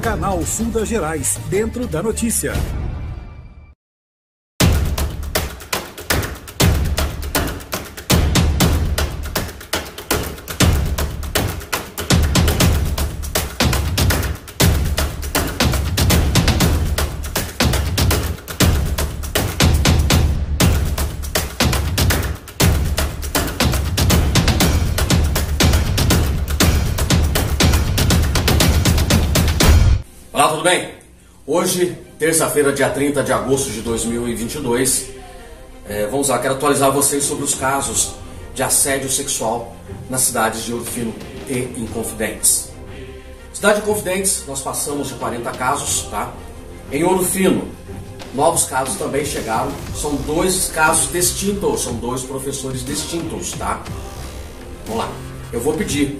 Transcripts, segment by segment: Canal Sul das Gerais, dentro da notícia. Olá, tudo bem? Hoje, terça-feira, dia 30 de agosto de 2022, quero atualizar vocês sobre os casos de assédio sexual nas cidades de Ouro Fino e Inconfidentes. Cidade de Inconfidentes, nós passamos de 40 casos, tá? Em Ouro Fino, novos casos também chegaram, são dois casos distintos, são dois professores distintos, tá? Vamos lá, eu vou pedir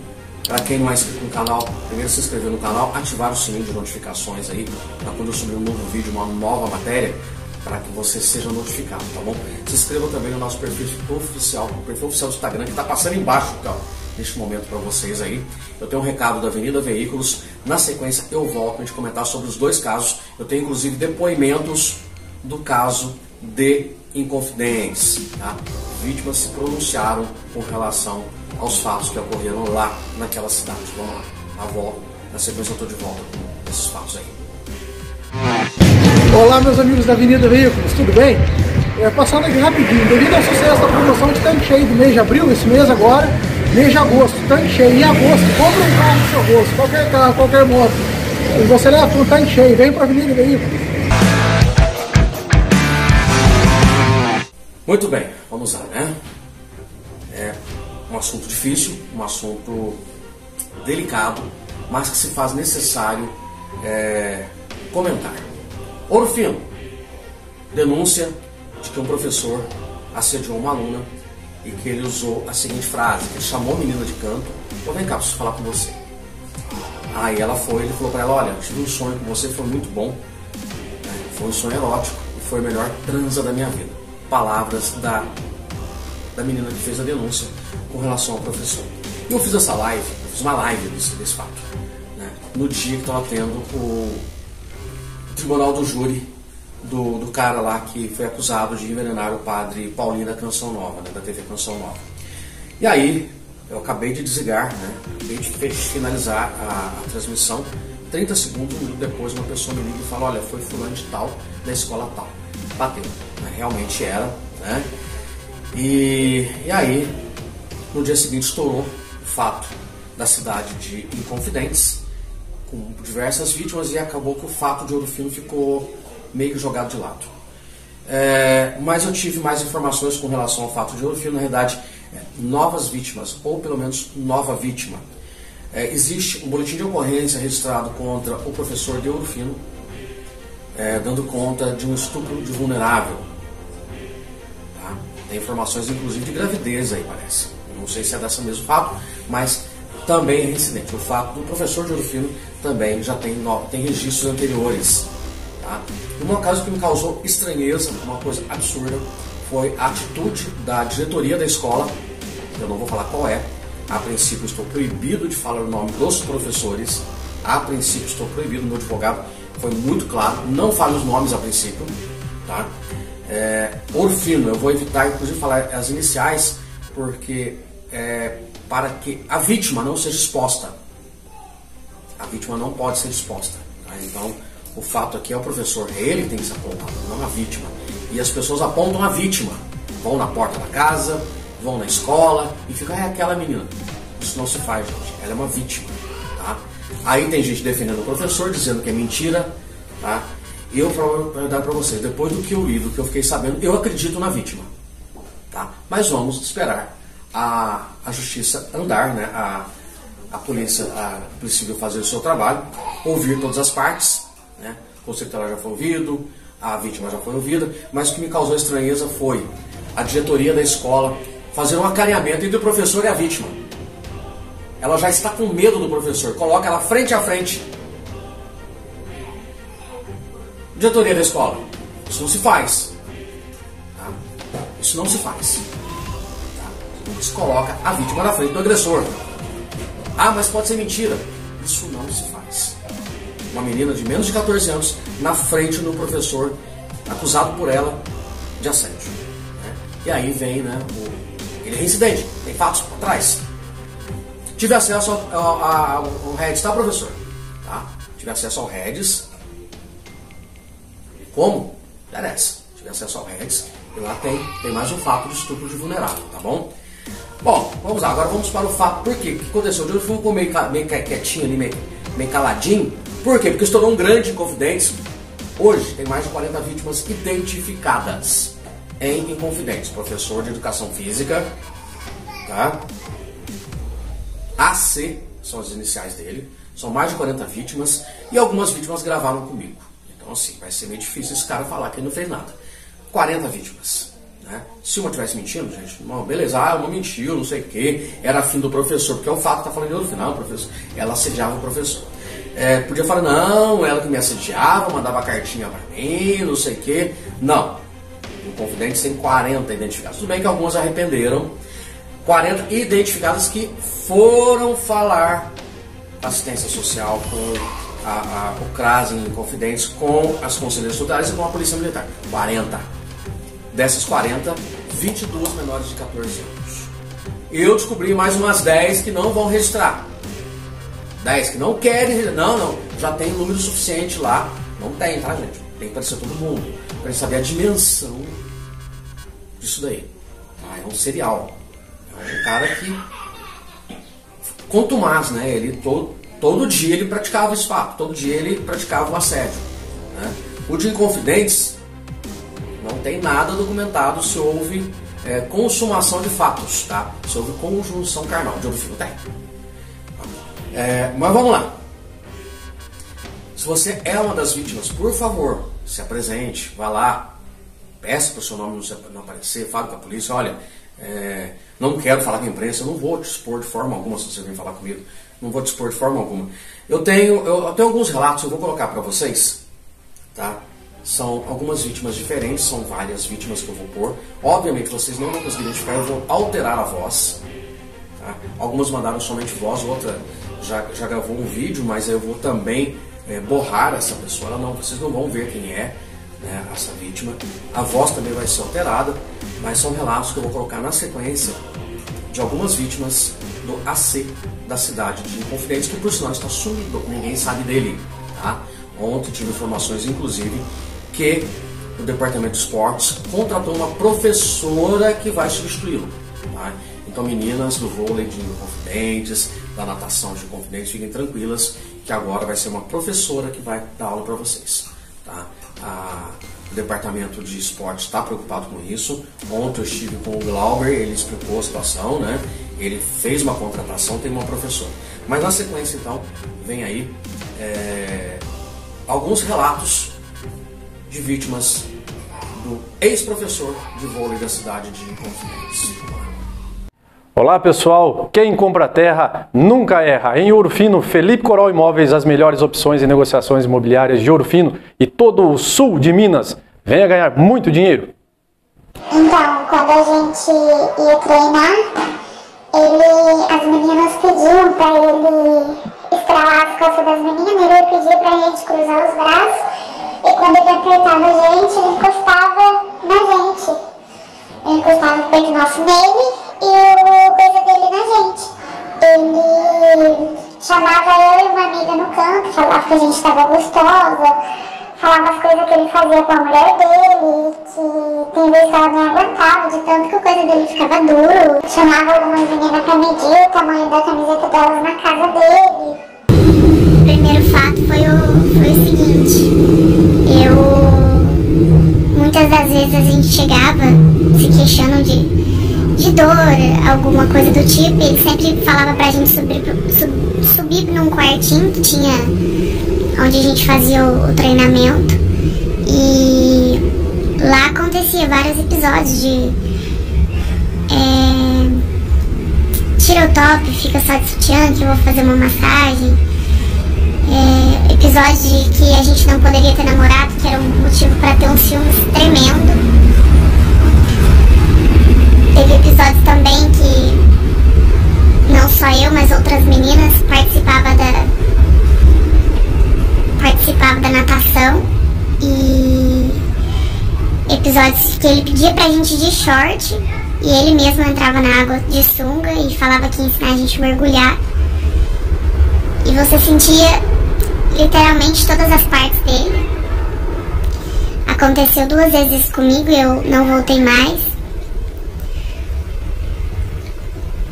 para quem não é inscrito no canal, primeiro se inscrever no canal, ativar o sininho de notificações aí, para quando eu subir um novo vídeo, uma nova matéria, para que você seja notificado, tá bom? Se inscreva também no nosso perfil oficial, o perfil oficial do Instagram, que está passando embaixo, então, neste momento para vocês aí. Eu tenho um recado da Avenida Veículos, na sequência eu volto para a gente comentar sobre os dois casos. Eu tenho inclusive depoimentos do caso de Inconfidentes, tá? Vítimas se pronunciaram com relação aos fatos que ocorreram lá naquela cidade. Vamos lá, a volta, na sequência eu estou de volta com esses fatos aí. Olá, meus amigos da Avenida Veículos, tudo bem? Passando aqui rapidinho, devido ao sucesso da promoção de Tanchei do mês de abril, esse mês agora, mês de agosto, Tanchei em agosto, compra um carro no seu rosto, qualquer carro, qualquer moto, e você leva para o Tanchei, vem para a Avenida Veículos. Muito bem, vamos lá, né? Um assunto difícil, um assunto delicado, mas que se faz necessário comentar. Ouro Fino, denúncia de que um professor assediou uma aluna e que ele usou a seguinte frase, que ele chamou a menina de canto, falou, vem cá, preciso falar com você. Aí ela foi, ele falou para ela, olha, tive um sonho com você, foi muito bom, foi um sonho erótico, foi a melhor transa da minha vida. Palavras da menina que fez a denúncia com relação ao professor. E eu fiz essa live, eu fiz uma live desse fato, né? No dia que estava tendo o tribunal do júri do cara lá que foi acusado de envenenar o padre Paulinho da Canção Nova, né? Da TV Canção Nova. E aí, eu acabei de desligar, né? Acabei de finalizar a transmissão, 30 segundos, um minuto depois uma pessoa me liga e fala, olha, foi fulano de tal, da escola tal. Bateu, né? Realmente era, né? E aí, no dia seguinte estourou o fato da cidade de Inconfidentes, com diversas vítimas, e acabou que o fato de Ouro Fino ficou meio que jogado de lado. Mas eu tive mais informações com relação ao fato de Ouro Fino, na realidade, novas vítimas, ou pelo menos nova vítima. Existe um boletim de ocorrência registrado contra o professor de Ouro Fino, dando conta de um estupro de vulnerável. Tem informações, inclusive, de gravidez aí, parece. Eu não sei se é dessa mesmo fato, mas também é reincidente. O fato do professor de Ouro Fino também já tem registros anteriores. Tá? Um caso que me causou estranheza, uma coisa absurda, foi a atitude da diretoria da escola, eu não vou falar qual é, a princípio estou proibido de falar o nome dos professores, a princípio estou proibido, meu advogado foi muito claro, não fale os nomes a princípio, tá? Ouro Fino, eu vou evitar inclusive falar as iniciais, porque para que a vítima não seja exposta, a vítima não pode ser exposta, tá? Então o fato aqui é o professor, ele tem que ser apontado, não a vítima, e as pessoas apontam a vítima, vão na porta da casa, vão na escola e ficam, aquela menina, isso não se faz, gente, ela é uma vítima, tá? Aí tem gente defendendo o professor, dizendo que é mentira, tá? Eu vou dar para vocês, depois do que eu li, do que eu fiquei sabendo, eu acredito na vítima, tá? Mas vamos esperar a justiça andar, né? A polícia civil fazer o seu trabalho, ouvir todas as partes, né? O secretário já foi ouvido, a vítima já foi ouvida, mas o que me causou estranheza foi a diretoria da escola fazer um acarinhamento entre o professor e a vítima. Ela já está com medo do professor, coloca ela frente a frente. Diretoria da escola, isso não se faz, tá? Isso não se faz, tá? Se coloca a vítima na frente do agressor. Ah, mas pode ser mentira. Isso não se faz. uma menina de menos de 14 anos, na frente do professor, acusado por ela de assédio. Né? E aí vem, né, ele é reincidente, tem fatos por trás. Tive acesso ao Redis, tá, professor? Tá? Tive acesso ao Redis. Como? Interessa. Tive acesso ao Redis e lá tem mais um fato de estupro de vulnerável, tá bom? Bom, vamos lá, agora vamos para o fato. Por quê? O que aconteceu? Eu fui meio quietinho ali, meio caladinho. Por quê? Porque estourou um grande Inconfidentes. Hoje tem mais de 40 vítimas identificadas em Inconfidentes. Professor de Educação Física, tá? AC são as iniciais dele. São mais de 40 vítimas e algumas vítimas gravaram comigo. Então assim, vai ser meio difícil esse cara falar que ele não fez nada. 40 vítimas. Né? Se uma tivesse mentindo, gente, não, beleza, ah, ela não mentiu, não sei o que, era afim do professor, porque é um fato que tá falando no final, professor, ela assediava o professor. É, podia falar, não, ela que me assediava, mandava cartinha pra mim, não sei o que. Não. Inconfidentes tem 40 identificadas. Tudo bem que algumas arrependeram. 40 identificadas que foram falar assistência social com o Cras em Inconfidentes, com as conselheiras solidárias e com a polícia militar. 40. Dessas 40, 22 menores de 14 anos. Eu descobri mais umas 10 que não vão registrar. 10 que não querem registrar. Não, não. Já tem número suficiente lá. Não tem, tá, gente? Tem que aparecer todo mundo. Pra saber a dimensão disso daí. Ah, é um serial. É um cara que... Quanto mais, né? Ele todo dia ele praticava esse fato. Todo dia ele praticava um assédio. Né? O de Inconfidentes... Não tem nada documentado se houve consumação de fatos, tá? Se houve conjunção carnal, de Ouro Fino tem. É, mas vamos lá. Se você é uma das vítimas, por favor, se apresente, vá lá, peça para o seu nome não aparecer, fale com a polícia, olha, não quero falar com a imprensa, eu não vou te expor de forma alguma se você vir falar comigo, não vou te expor de forma alguma. Eu tenho alguns relatos, eu vou colocar para vocês, tá? São algumas vítimas diferentes, são várias vítimas que eu vou pôr. Obviamente vocês não vão conseguir identificar, eu vou alterar a voz. Tá? Algumas mandaram somente voz, outra já gravou um vídeo, mas eu vou também borrar essa pessoa. Não, vocês não vão ver quem é, né, essa vítima. A voz também vai ser alterada, mas são relatos que eu vou colocar na sequência de algumas vítimas do AC da cidade de Inconfidentes, que por sinal está sumido, ninguém sabe dele. Tá? Ontem tive informações, inclusive, que o Departamento de Esportes contratou uma professora que vai substituí-lo. Tá? Então, meninas do vôlei de Inconfidentes, da natação de Inconfidentes, fiquem tranquilas que agora vai ser uma professora que vai dar aula para vocês. Tá? O Departamento de Esportes está preocupado com isso. Ontem eu estive com o Glauber, ele explicou a situação, né? Ele fez uma contratação, tem uma professora. Mas na sequência, então, vem aí alguns relatos de vítimas do ex-professor de vôlei da cidade de Inconfidentes. Olá pessoal, quem compra terra nunca erra. Em Ouro Fino, Felipe Coral Imóveis, as melhores opções em negociações imobiliárias de Ouro Fino e todo o sul de Minas. Venha ganhar muito dinheiro. Então, quando a gente ia treinar, as meninas pediam para ele... estralar as costas das meninas, ele pedia pra gente cruzar os braços e quando ele apertava a gente, ele encostava na gente. Ele encostava o peito nosso nele e o coisa dele na gente. Ele chamava eu e uma amiga no canto, falava que a gente estava gostosa, falava as coisas que ele fazia com a mulher dele, que tem vezes que ela não aguentava, de tanto que a coisa dele ficava duro. Chamava algumas meninas pra medir o tamanho da camiseta delas na casa dele. O primeiro fato foi o seguinte, muitas das vezes a gente chegava se queixando de dor, alguma coisa do tipo, e ele sempre falava pra gente subir num quartinho que tinha, onde a gente fazia o treinamento, e lá acontecia vários episódios de tira o top, fica só de sutiã que eu vou fazer uma massagem. Episódio de que a gente não poderia ter namorado, que era um motivo para ter um ciúme tremendo. Teve episódio também que não só eu, mas outras meninas participavam episódios que ele pedia pra gente de short e ele mesmo entrava na água de sunga e falava que ia ensinar a gente a mergulhar. E você sentia literalmente todas as partes dele. Aconteceu 2 vezes isso comigo e eu não voltei mais.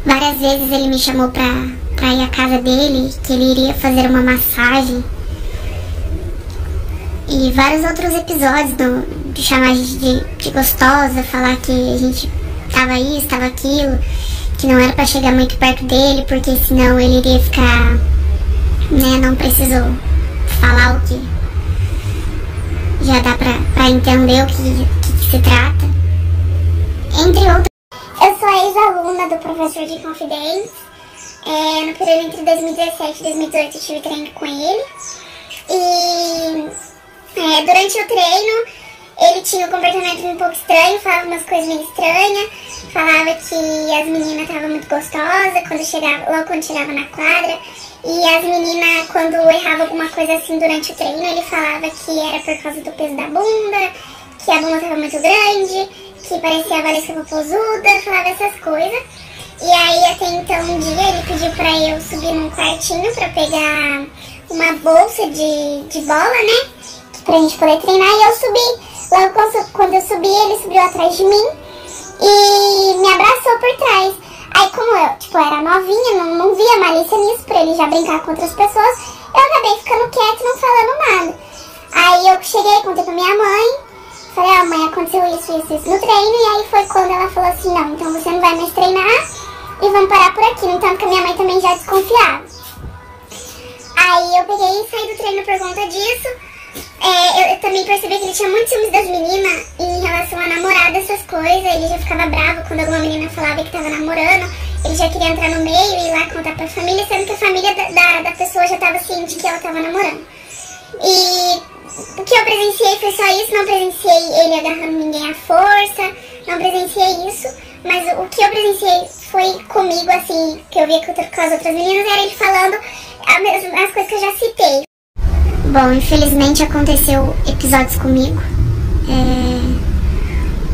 Várias vezes ele me chamou pra ir à casa dele, que ele iria fazer uma massagem. E vários outros episódios de chamar a gente de gostosa, falar que a gente tava isso, tava aquilo, que não era pra chegar muito perto dele, porque senão ele iria ficar, né, não preciso falar o que já dá pra entender o que se trata. Entre outros. Eu sou a ex-aluna do professor de Inconfidentes. No período entre 2017 e 2018 eu tive treino com ele. E durante o treino ele tinha um comportamento um pouco estranho, falava umas coisas meio estranhas, falava que as meninas estavam muito gostosas logo quando chegava na quadra. E as meninas, quando erravam alguma coisa assim durante o treino, ele falava que era por causa do peso da bunda, que a bunda estava muito grande, que parecia a Valesca Popozuda, falava essas coisas. E aí, até então, um dia ele pediu pra eu subir num quartinho pra pegar uma bolsa de bola, né, pra gente poder treinar, e eu subi. Logo quando eu subi, ele subiu atrás de mim e me abraçou por trás. Aí, como eu, era novinha, não via malícia nisso, pra ele já brincar com outras pessoas, eu acabei ficando quieta e não falando nada. Aí eu cheguei, contei pra minha mãe, falei, ó, mãe, aconteceu isso no treino, e aí foi quando ela falou assim, não, então você não vai mais treinar e vamos parar por aqui, no tanto que a minha mãe também já desconfiava. Aí eu peguei e saí do treino por conta disso. Eu também percebi que ele tinha muitos ciúmes das meninas em relação a namorada, essas coisas. Ele já ficava bravo quando alguma menina falava que tava namorando. Ele já queria entrar no meio e ir lá contar pra família, sendo que a família da pessoa já tava ciente que ela tava namorando. E o que eu presenciei foi só isso. Não presenciei ele agarrando ninguém à força, não presenciei isso. Mas o que eu presenciei foi comigo, assim, que eu via com as outras meninas, era ele falando as coisas que eu já citei. Bom, infelizmente aconteceu episódios comigo.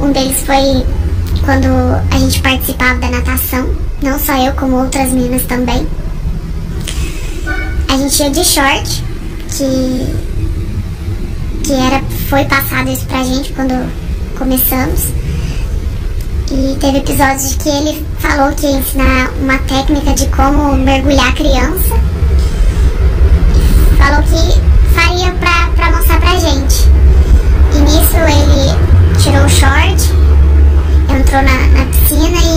Um deles foi quando a gente participava da natação. Não só eu, como outras meninas também. A gente ia de short, foi passado isso pra gente quando começamos. E teve episódios de que ele falou que ia ensinar uma técnica de como mergulhar a criança. Falou que faria pra mostrar pra gente. E nisso ele tirou o short, entrou na piscina e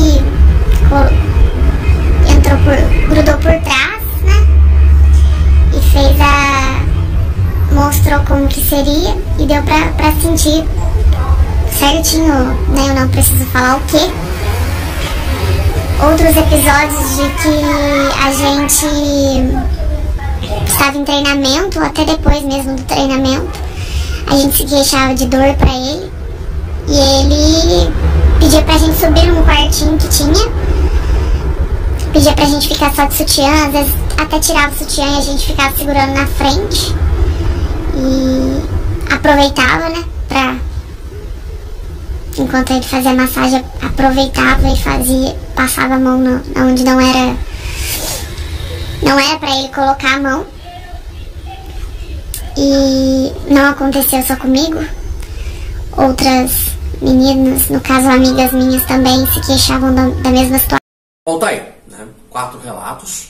grudou por trás, né? E mostrou como que seria e deu pra sentir certinho, né? Eu não preciso falar o quê. Outros episódios de que a gente estava em treinamento, até depois mesmo do treinamento, a gente se queixava de dor pra ele e ele pedia pra gente subir num quartinho que tinha, pedia pra gente ficar só de sutiã, às vezes até tirava o sutiã e a gente ficava segurando na frente e aproveitava, né, enquanto ele fazia a massagem, aproveitava e passava a mão onde não era pra ele colocar a mão. E não aconteceu só comigo. Outras meninas, no caso amigas minhas também, se queixavam da mesma situação. Volta aí, né? 4 relatos,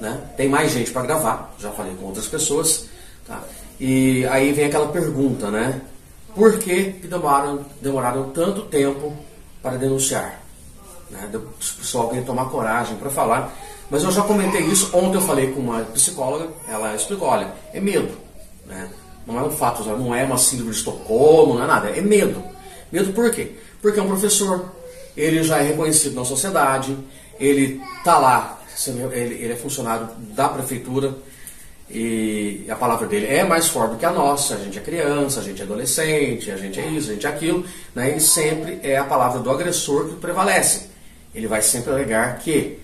né? Tem mais gente pra gravar, já falei com outras pessoas, tá? E aí vem aquela pergunta, né? Por que demoraram tanto tempo para denunciar? Né? O pessoal queria tomar coragem pra falar. Mas eu já comentei isso, ontem eu falei com uma psicóloga, ela explicou, olha, é medo, né? Não é um fato, não é uma síndrome de Estocolmo, não é nada, é medo. Medo por quê? Porque é um professor, ele já é reconhecido na sociedade, ele está lá, ele é funcionário da prefeitura, e a palavra dele é mais forte que a nossa, a gente é criança, a gente é adolescente, a gente é isso, a gente é aquilo, né? E sempre é a palavra do agressor que prevalece. Ele vai sempre alegar que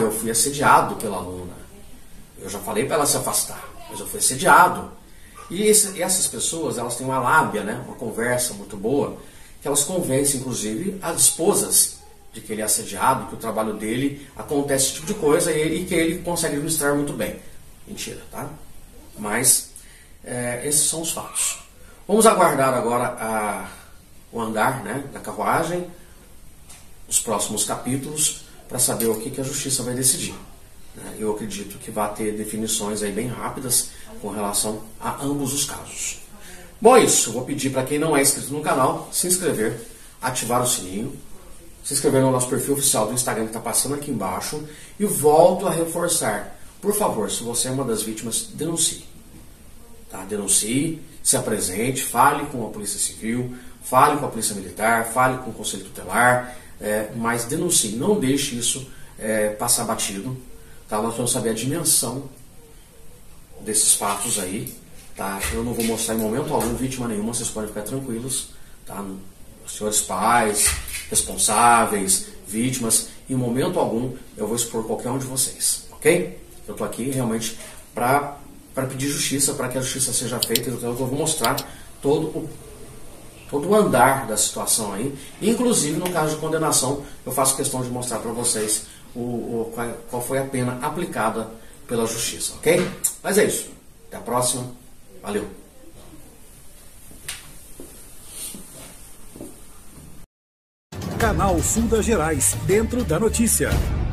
eu fui assediado pela aluna. Eu já falei para ela se afastar, mas eu fui assediado. E essas pessoas, elas têm uma lábia, né? Uma conversa muito boa, que elas convencem, inclusive, as esposas de que ele é assediado, que o trabalho dele acontece esse tipo de coisa e que ele consegue administrar muito bem. Mentira, tá? Mas esses são os fatos. Vamos aguardar agora o andar, né, da carruagem, os próximos capítulos, para saber o que, que a justiça vai decidir. Eu acredito que vai ter definições aí bem rápidas com relação a ambos os casos. Bom, é isso. Eu vou pedir para quem não é inscrito no canal, se inscrever, ativar o sininho, se inscrever no nosso perfil oficial do Instagram que está passando aqui embaixo. E volto a reforçar, por favor, se você é uma das vítimas, denuncie. Tá? Denuncie, se apresente, fale com a Polícia Civil, fale com a Polícia Militar, fale com o Conselho Tutelar, mas denuncie, não deixe isso passar batido. Tá, nós vamos saber a dimensão desses fatos aí, tá? Eu não vou mostrar em momento algum vítima nenhuma, vocês podem ficar tranquilos, tá? Os senhores pais, responsáveis, vítimas, em momento algum eu vou expor qualquer um de vocês, ok? Eu estou aqui realmente para pedir justiça, para que a justiça seja feita, então eu vou mostrar todo o andar da situação aí, inclusive no caso de condenação, eu faço questão de mostrar para vocês qual foi a pena aplicada pela justiça, ok? Mas é isso. Até a próxima. Valeu! Canal Sul das Gerais, dentro da notícia.